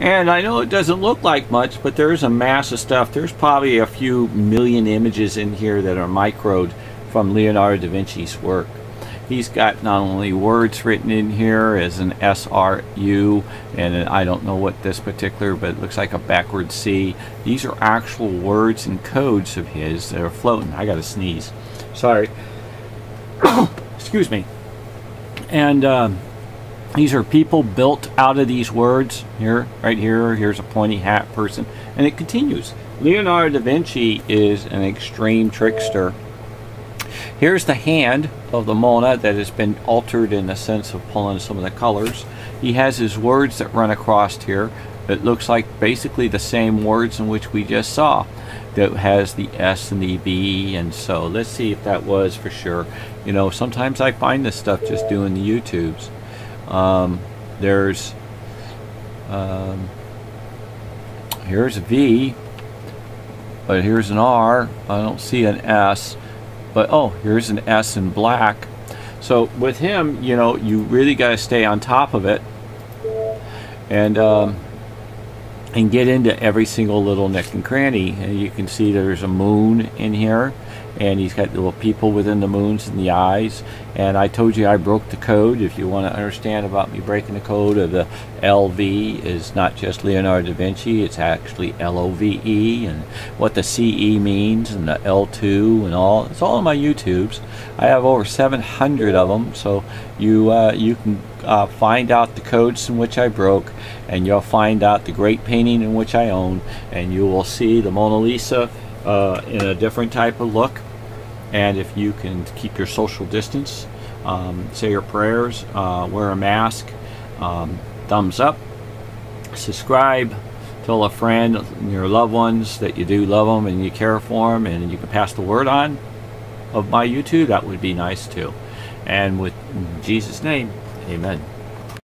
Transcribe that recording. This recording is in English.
And I know it doesn't look like much, but there's a mass of stuff. There's probably a few million images in here that are microed from Leonardo da Vinci's work. He's got not only words written in here as an SRU, and I don't know what this particular, but it looks like a backward C. These are actual words and codes of his that are floating. I gotta sneeze. Sorry. Excuse me. And these are people built out of these words. Here, right here, here's a pointy hat person. And it continues. Leonardo da Vinci is an extreme trickster. Here's the hand of the Mona that has been altered in the sense of pulling some of the colors. He has his words that run across here. It looks like basically the same words in which we just saw. That has the S and the B, and so let's see if that was for sure. You know, sometimes I find this stuff just doing the YouTubes. Here's a V, but here's an R. I don't see an S. But oh, here's an S in black. So with him, you know, you really got to stay on top of it, and get into every single little nook and cranny. And you can see there's a moon in here, and he's got little people within the moons and the eyes. And I told you I broke the code. If you want to understand about me breaking the code of the LV, is not just Leonardo da Vinci, it's actually LOVE, and what the CE means, and the L2 and all. It's all on my YouTubes. I have over 700 of them, so you you can find out the codes in which I broke, and you'll find out the great painting in which I own, and you will see the Mona Lisa in a different type of look. And if you can keep your social distance, say your prayers, wear a mask, thumbs up, subscribe, tell a friend and your loved ones that you do love them and you care for them, and you can pass the word on of my YouTube. That would be nice too. And with Jesus' name, amen.